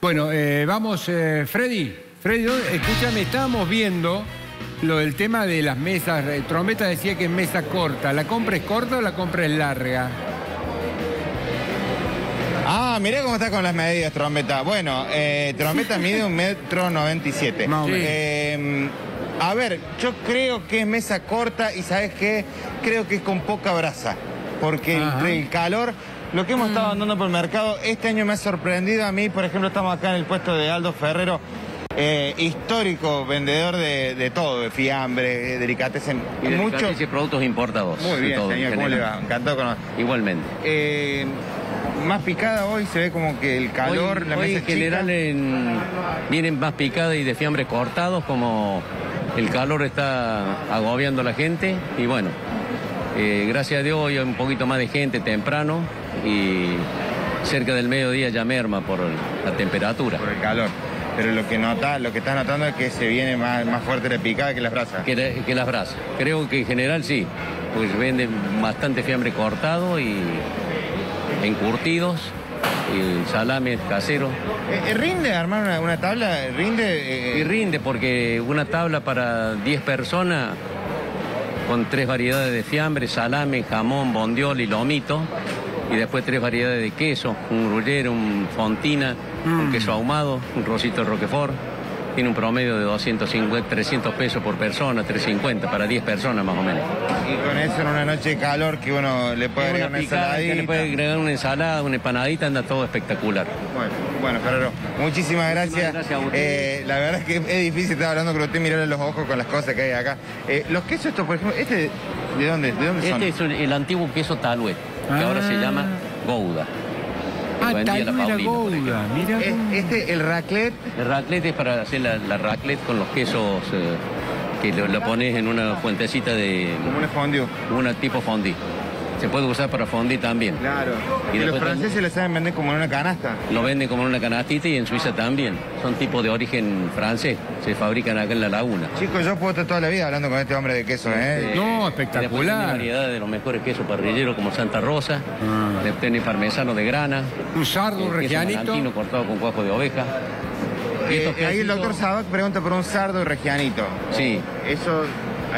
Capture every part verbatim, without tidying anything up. Bueno, eh, vamos, eh, Freddy. Freddy, escúchame, estábamos viendo lo del tema de las mesas. Trombeta decía que es mesa corta. ¿La compra es corta o la compra es larga? Ah, mirá cómo está con las medidas, Trombeta. Bueno, eh, Trombeta mide un metro noventa y siete. A ver, yo creo que es mesa corta y, ¿sabes qué? Creo que es con poca brasa. Porque entre el calor, lo que hemos estado andando por el mercado, este año me ha sorprendido a mí. Por ejemplo, estamos acá en el puesto de Aldo Ferrero, eh, histórico vendedor de, de todo, de fiambre, delicatessen, muchos productos importados. Muy bien, todo, señor, ¿cómo le va? Encantado con nosotros. Igualmente. Eh, más picada hoy, se ve como que el calor, hoy, la mesa en general en, vienen más picada y de fiambres cortados, como el calor está agobiando a la gente. Y bueno, eh, gracias a Dios hoy hay un poquito más de gente temprano y cerca del mediodía ya merma por la temperatura. Por el calor. Pero lo que nota, lo que estás notando es que se viene más, más fuerte la picada que las brasas. Que, la, que las brasas. Creo que en general sí, pues venden bastante fiambre cortado y encurtidos, y salames caseros. ¿Rinde armar una, una tabla? ¿Rinde? Eh... Y rinde, porque una tabla para diez personas con tres variedades de fiambre, salame, jamón, bondiol y lomito, y después tres variedades de queso, un gruyere, un fontina, mm. un queso ahumado, un rosito roquefort. Tiene un promedio de doscientos cincuenta, trescientos pesos por persona, trescientos cincuenta para diez personas más o menos. Y con eso en una noche de calor que uno le puede agregar una, una ensaladita. Le puede agregar una ensalada, una empanadita, anda todo espectacular. Bueno, bueno, Ferrero, muchísimas gracias. Muchísimas gracias eh, la verdad es que es difícil estar hablando con usted, mirarle los ojos con las cosas que hay acá. Eh, los quesos estos, por ejemplo, ¿este de dónde, de dónde son? Este es un, el antiguo queso taluet, que ah. ahora se llama gouda. Ah, Paulina, Gouda, mira. Este, el raclette. El raclette es para hacer la, la raclette con los quesos, eh, que lo, lo pones en una fuentecita de... Como una fondue. Una tipo fondue. Se puede usar para fondue también. Claro. Y, y los franceses también, le saben vender como en una canasta. Lo venden como en una canastita y en Suiza también. Son tipos de origen francés. Se fabrican acá en la laguna. Chicos, yo puedo estar toda la vida hablando con este hombre de queso, ¿eh? No, espectacular. Tiene variedad de los mejores quesos parrilleros como Santa Rosa. Ah. Le tiene parmesano de grana. Un sardo, un regianito. Un cortado con cuajo de oveja. Eh, eh, ahí el doctor Zabat pregunta por un sardo y regianito. Sí. Eso...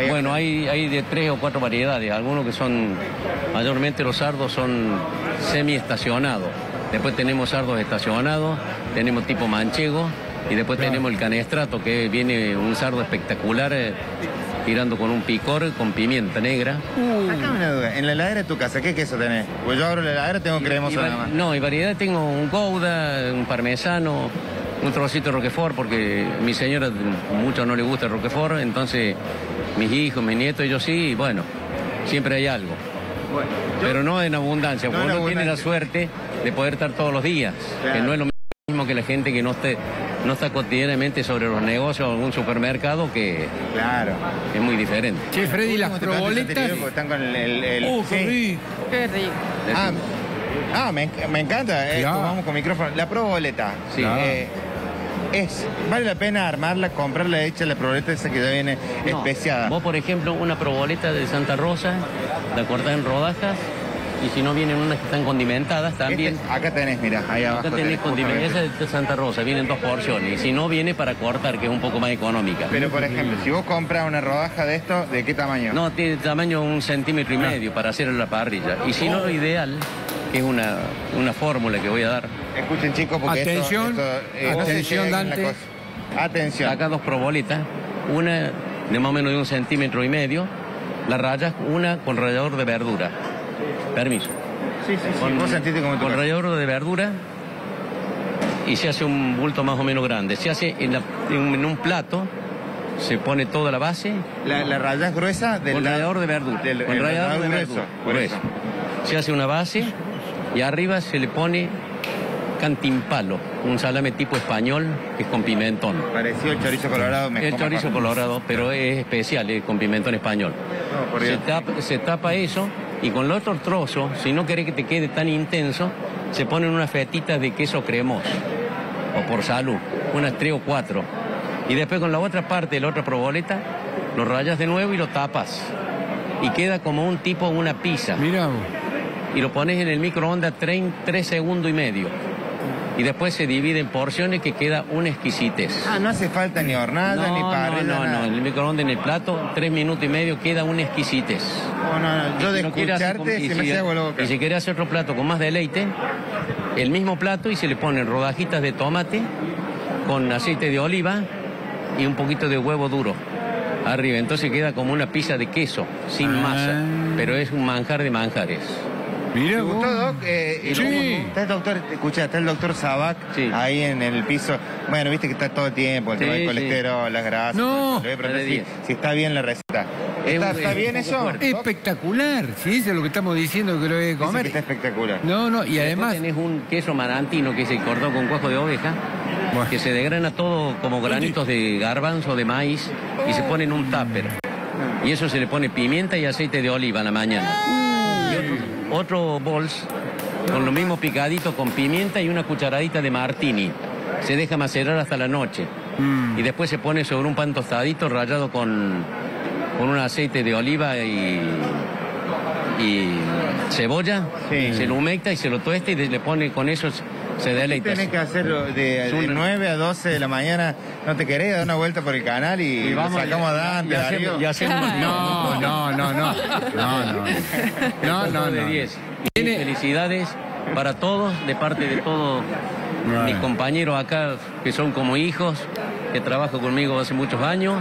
Bueno, hay, hay de tres o cuatro variedades, algunos que son, mayormente los sardos son semi-estacionados. Después tenemos sardos estacionados, tenemos tipo manchego y después claro. tenemos el canestrato, que viene un sardo espectacular, eh, tirando con un picor, con pimienta negra. Uh. Acá una duda, en la heladera de tu casa, ¿qué queso tenés? Pues yo abro la heladera, tengo cremosa nada más. No, y variedad tengo un gouda, un parmesano, un trocito de roquefort, porque a mi señora mucho no le gusta el roquefort, entonces... Mis hijos, mis nietos, ellos sí, bueno, siempre hay algo. Bueno, yo, pero no en abundancia, no porque uno abundancia. tiene la suerte de poder estar todos los días. Claro. Que no es lo mismo que la gente que no, esté, no está cotidianamente sobre los negocios o algún supermercado, que claro. es muy diferente. Che, Freddy, las proboletas... Están con el... el, el ¡Oh, qué rico! ¡Qué rico! Ah, ah me, me encanta, eh, vamos con micrófono. La proboleta. Sí. Claro. Eh, Es, ¿Vale la pena armarla, comprarla hecha, la proboleta esa que ya viene no, especiada? Vos, por ejemplo, una proboleta de Santa Rosa, la cortás en rodajas, y si no vienen unas que están condimentadas también... Este, acá tenés, mirá, ahí abajo. Acá tenés, tenés condimentadas, esa es de Santa Rosa, vienen dos porciones, y si no, viene para cortar, que es un poco más económica. Pero, por ejemplo, si vos compras una rodaja de esto, ¿de qué tamaño? No, tiene tamaño un centímetro y medio para hacer la parrilla, y si no, lo ideal... que es una, una fórmula que voy a dar. Escuchen, chicos, porque atención, esto... Esto eh, atención, no sé Dante. Atención. Acá dos probolitas, una de más o menos de un centímetro y medio, la rayas, una con rallador de verdura. Permiso. Sí, sí, sí. Con, vos sentiste como con rallador de verdura y se hace un bulto más o menos grande. Se hace en, la, en un plato, se pone toda la base. La, la rayas gruesa del... Con rallador de verdura. Del, con rallador de grueso, verdura. Grueso. Se hace una base... Y arriba se le pone cantimpalo, un salame tipo español que es con pimentón. Parecido el chorizo colorado. Me el chorizo para... colorado, pero es especial, es con pimentón español. No, se, tapa, se tapa eso y con el otro trozo, si no querés que te quede tan intenso, se ponen unas fetitas de queso cremoso, o por salud, unas tres o cuatro. Y después con la otra parte de la otra proboleta, lo rayas de nuevo y lo tapas. Y queda como un tipo, una pizza. Mirá. Y lo pones en el microondas tres segundos y medio. y después se divide en porciones que queda una exquisitez. Ah, no hace falta ni hornada, no, ni parrilla. No, no, nada. No, el microondas en el plato, tres minutos y medio, queda una exquisitez. No, no, no, yo si de no escucharte con, se me hace boca. Y si querés hacer otro plato con más deleite, el mismo plato y se le ponen rodajitas de tomate con aceite de oliva y un poquito de huevo duro arriba. Entonces queda como una pizza de queso, sin ah. masa, pero es un manjar de manjares. Mira, ¿te gustó, Doc? Eh, sí. El, está el doctor, escuchá, está el doctor Zabat sí. ahí en el piso. Bueno, viste que está todo el tiempo, el sí, tema del colesterol, sí. las grasas. No. Pero si, si está bien la receta. ¿Está, es, está bien es eso? Fuerte, espectacular. Sí, eso es lo que estamos diciendo que lo voy a comer. Está espectacular. No, no, y, y además... tenés un queso marantino que se cortó con cuajo de oveja, bueno. que se degrana todo como granitos de garbanzo, de maíz, oh. y se pone en un tupper. Y eso se le pone pimienta y aceite de oliva a la mañana. Otro bols con lo mismo picadito con pimienta y una cucharadita de martini. Se deja macerar hasta la noche. Mm. Y después se pone sobre un pan tostadito rallado con, con un aceite de oliva y, y cebolla. Sí. Se lo humecta y se lo tuesta y le pone con eso... Se deleita. Tenés que hacerlo de, de nueve a doce de la mañana. No te querés dar una vuelta por el canal y, y vamos, sacamos a Dante, Darío. No, no, no, no. No, no. No, no, no. ¿Tiene? Felicidades para todos, de parte de todos bueno. mis compañeros acá, que son como hijos, que trabajan conmigo hace muchos años.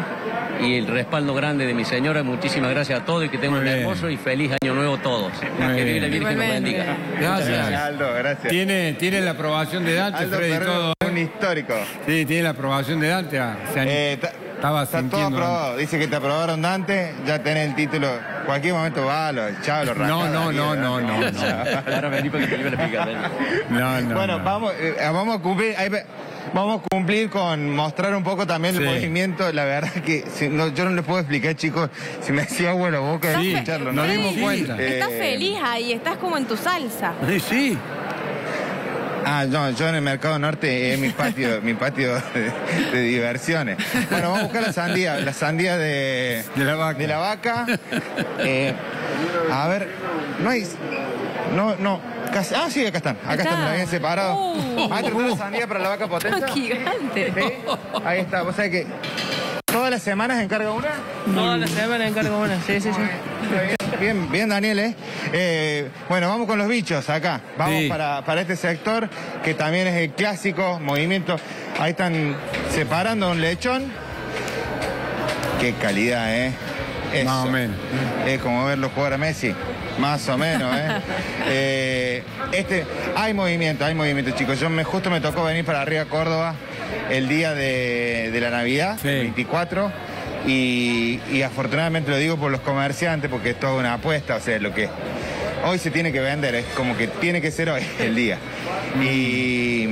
Y el respaldo grande de mi señora, muchísimas gracias a todos y que tengan un hermoso y feliz año nuevo todos. A que Dios la Virgen nos bendiga. Gracias. Gracias, Aldo, gracias. Tiene, tiene la aprobación de Dante, Aldo Freddy, Ferrero, todo. Un histórico. Sí, tiene la aprobación de Dante. O sea, eh, estaba está todo aprobado. Dice que te aprobaron Dante, ya tenés el título. Cualquier momento va, lo echaba, lo rascaba. No, no, no, no, no, no. Ahora vení porque te iba a picar. No, no. Bueno, no. Vamos, eh, vamos a cumplir. Ahí, Vamos a cumplir con mostrar un poco también sí. el movimiento. La verdad que si, no, yo no les puedo explicar, chicos. Si me hacía agua la boca de sí. escucharlo. Nos dimos sí. cuenta. Eh... Estás feliz ahí, estás como en tu salsa. Sí, sí. Ah, no, yo en el Mercado Norte es eh, mi patio, mi patio de, de diversiones. Bueno, vamos a buscar la sandía, la sandía de, de la vaca. De la vaca. Eh, a ver, no hay... No, no. Casi, ah, sí, acá están. Acá está. Están, bien separados. Uh, ¿Has tratado uh, sandía para la vaca potente? ¡Gigante! ¿Sí? Ahí está. ¿Vos sabés que todas las semanas encarga una? Todas las semanas encarga una, sí, sí, sí. Bien, bien, Daniel, ¿eh? eh bueno, vamos con los bichos acá. Vamos sí. para, para este sector, que también es el clásico movimiento. Ahí están separando un lechón. ¡Qué calidad, eh! Eso. Más o menos. Es como verlo jugar a Messi. Más o menos, ¿eh? eh este, hay movimiento, hay movimiento, chicos. Yo me, justo me tocó venir para arriba a Córdoba el día de, de la Navidad, sí. veinticuatro, y, y afortunadamente lo digo por los comerciantes, porque es toda una apuesta, o sea, lo que hoy se tiene que vender, es como que tiene que ser hoy el día. Y,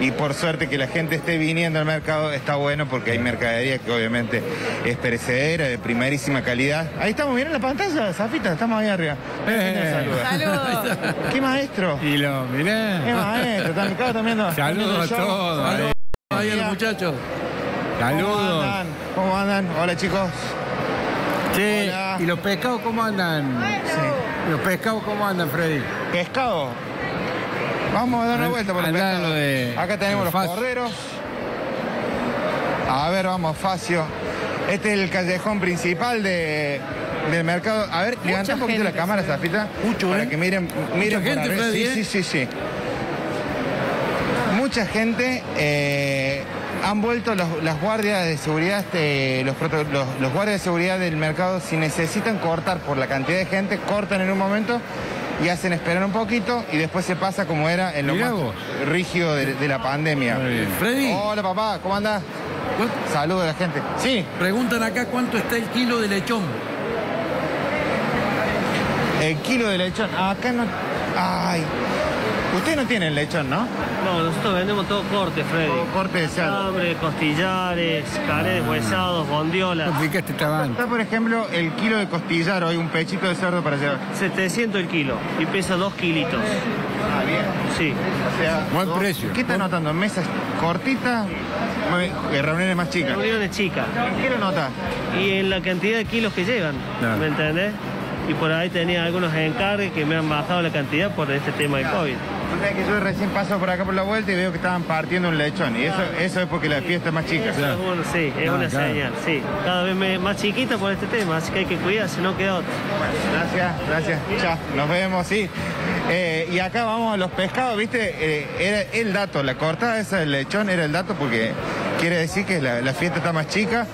y por suerte que la gente esté viniendo al mercado está bueno porque hay mercadería que obviamente es perecedera, de primerísima calidad. Ahí estamos, ¿vieron la pantalla, Safita? Estamos ahí arriba. Eh, saludos. Saludos. ¡Qué maestro! Y lo miré. ¡Qué maestro! Acá también nos... Saludos a todos. Saludos ahí a los muchachos. Saludos. ¿Cómo andan? ¿Cómo andan? Hola, chicos. Sí. Hola. ¿Y los pescados cómo andan? Sí. ¿Los pescados cómo andan, Freddy? ¿Pescado? Vamos a dar una vuelta por el mercado. De... Acá tenemos los corderos. A ver, vamos, Facio. Este es el callejón principal de, del mercado. A ver, levanta un poquito la cámara, Zafita. Mucho, para eh. que miren, miren mucha gente, Freddy, sí, eh. sí, sí, sí. Mucha gente. Eh, han vuelto los, las guardias de seguridad, este, los, los, los guardias de seguridad del mercado. Si necesitan cortar por la cantidad de gente, cortan en un momento. Y hacen esperar un poquito y después se pasa como era en lo más rígido de, de la pandemia. Freddy. Hola, papá, ¿cómo andás? Saludos a la gente. Sí. Preguntan acá cuánto está el kilo de lechón. El kilo de lechón. Acá no... Ay. Ustedes no tienen lechón, ¿no? No, nosotros vendemos todo corte, Freddy. Todo corte de sal. Hambre, costillares, caretes, huesados, gondiolas. Está, por ejemplo, el kilo de costillar hoy, un pechito de cerdo para llevar. setecientos el kilo y pesa dos kilitos. Ah, bien. Sí. O sea, buen dos... precio. ¿Qué está anotando? ¿Mesas cortitas? ¿Reuniones más chicas? Reuniones chicas. ¿Qué lo nota? Y en la cantidad de kilos que llevan, claro. ¿Me entendés? Y por ahí tenía algunos encargos que me han bajado la cantidad por este tema del COVID. O sea que yo recién paso por acá por la vuelta y veo que estaban partiendo un lechón. Y eso, eso es porque la fiesta es más chica. Eso es bueno, sí, es ah, una claro. señal, sí. Cada vez más chiquita por este tema, así que hay que cuidarse, no queda otra. Bueno, gracias, gracias. Chao, nos vemos, sí. Eh, y acá vamos a los pescados, ¿viste? Eh, era el dato, la cortada esa del lechón era el dato porque quiere decir que la, la fiesta está más chica,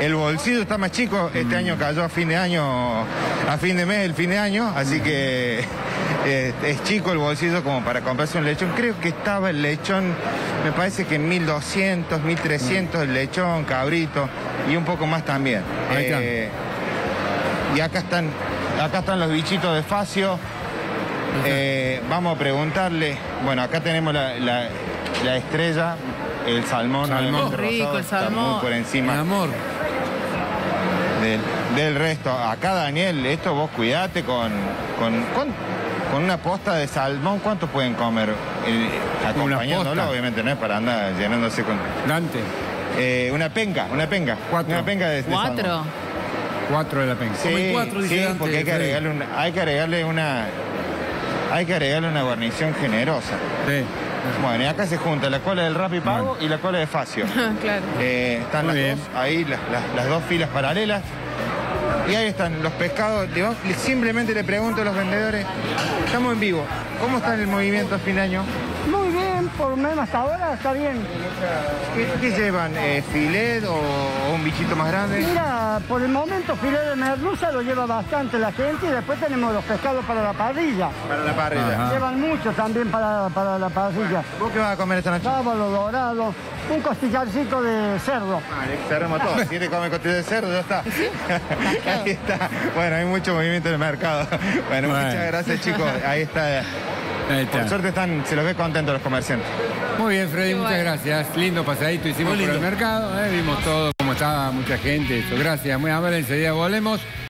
el bolsillo está más chico. Este mm. año cayó a fin de año, a fin de mes, el fin de año, así que... Eh, es chico el bolsillo como para comprarse un lechón. Creo que estaba el lechón, me parece que en mil doscientos, mil trescientos el lechón, cabrito y un poco más también. Eh, y acá están, acá están los bichitos de Facio. Eh, vamos a preguntarle, bueno, acá tenemos la, la, la estrella, el salmón, salmón el rico, rosado, el salmón muy por encima. Mi amor. Del, del resto. Acá Daniel, esto vos cuidate con, con, con con una posta de salmón, ¿cuántos pueden comer? Eh, acompañándolo, obviamente, no es para andar llenándose con... Dante. Eh, una penca, una penca. Cuatro. Una penca de, de ¿Cuatro? Salmón. Cuatro de la penca. Sí, cuatro, sí, Dante, porque hay que, agregarle una, hay que agregarle una... Hay que agregarle una guarnición generosa. Sí. Bueno, y acá se junta la cola del Rappi Pago bueno. y la cola de Facio. Claro. Eh, están Muy las bien. dos, ahí las, las, las dos filas paralelas. Y ahí están los pescados. Simplemente le pregunto a los vendedores, estamos en vivo, ¿cómo está el movimiento a fin de año? Muy bien, por lo menos hasta ahora está bien. ¿Qué, qué llevan? Eh, ¿Filet o un bichito más grande? Mira, por el momento filet de merluza lo lleva bastante la gente y después tenemos los pescados para la parrilla. Para la parrilla. Ajá. Llevan mucho también para, para la parrilla. Bueno, ¿vos qué vas a comer esta noche? Sábalo, dorado. Un costillarcito de cerdo. Ah, cerramos todo. Si quiere comer costilla de cerdo, ya está. Ahí está. Bueno, hay mucho movimiento en el mercado. Bueno, bueno, muchas gracias, chicos. Ahí está. Ahí está. Por suerte están, se los ve contentos los comerciantes. Muy bien, Freddy, Qué muchas bueno. gracias. Lindo pasadito hicimos por el mercado. ¿eh? Vimos todo, cómo estaba mucha gente. Eso. Gracias, muy amable. Enseguida volvemos.